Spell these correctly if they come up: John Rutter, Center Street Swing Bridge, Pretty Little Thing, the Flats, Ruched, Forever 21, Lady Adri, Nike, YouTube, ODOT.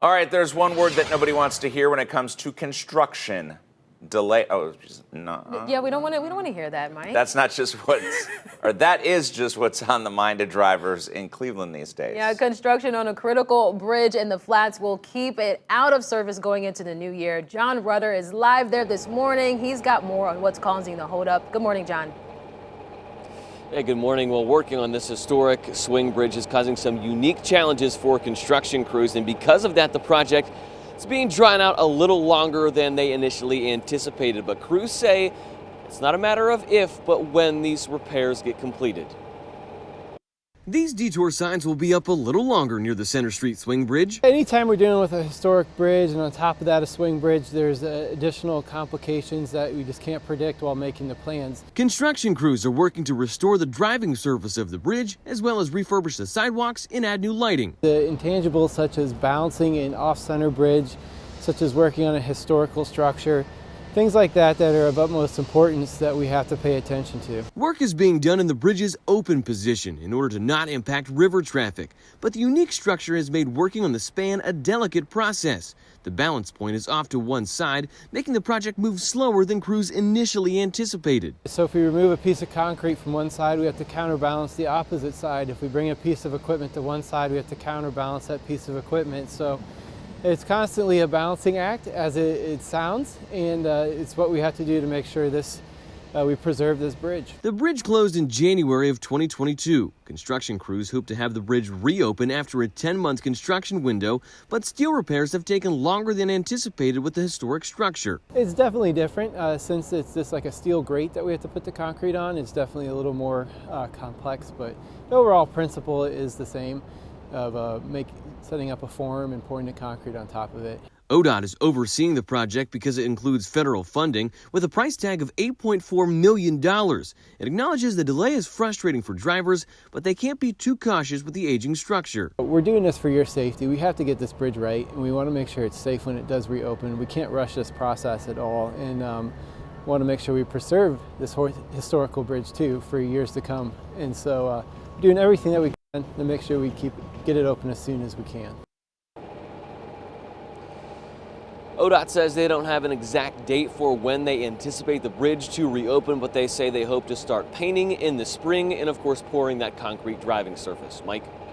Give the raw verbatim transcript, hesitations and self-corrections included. All right, there's one word that nobody wants to hear when it comes to construction. Delay. Oh, no. Yeah, we don't want to. We don't want to hear that, Mike. That's not just what's, or that is just what's on the mind of drivers in Cleveland these days. Yeah, construction on a critical bridge in the Flats will keep it out of service going into the new year. John Rutter is live there this morning. He's got more on what's causing the holdup. Good morning, John. Hey, good morning. Well, working on this historic swing bridge is causing some unique challenges for construction crews, and because of that, the project is being drawn out a little longer than they initially anticipated. But crews say it's not a matter of if, but when these repairs get completed. These detour signs will be up a little longer near the Center Street Swing Bridge. Anytime we're dealing with a historic bridge and on top of that a swing bridge, there's uh, additional complications that we just can't predict while making the plans. Construction crews are working to restore the driving surface of the bridge as well as refurbish the sidewalks and add new lighting. The intangibles such as balancing an off-center bridge, such as working on a historical structure, things like that that are of utmost importance that we have to pay attention to. Work is being done in the bridge's open position in order to not impact river traffic, but the unique structure has made working on the span a delicate process. The balance point is off to one side, making the project move slower than crews initially anticipated. So if we remove a piece of concrete from one side, we have to counterbalance the opposite side. If we bring a piece of equipment to one side, we have to counterbalance that piece of equipment. So it's constantly a balancing act, as it, it sounds, and uh, it's what we have to do to make sure this, uh, we preserve this bridge. The bridge closed in January of twenty twenty-two. Construction crews hope to have the bridge reopen after a ten-month construction window, but steel repairs have taken longer than anticipated with the historic structure. It's definitely different. Uh, since it's just like a steel grate that we have to put the concrete on, it's definitely a little more uh, complex, but the overall principle is the same. of uh, make, setting up a form and pouring the concrete on top of it. O D O T is overseeing the project because it includes federal funding with a price tag of eight point four million dollars. It acknowledges the delay is frustrating for drivers, but they can't be too cautious with the aging structure. We're doing this for your safety. We have to get this bridge right, and we want to make sure it's safe when it does reopen. We can't rush this process at all, and um, want to make sure we preserve this historical bridge, too, for years to come. And so uh, we're doing everything that we can and to make sure we keep get it open as soon as we can. O D O T says they don't have an exact date for when they anticipate the bridge to reopen, but they say they hope to start painting in the spring and, of course, pouring that concrete driving surface. Mike?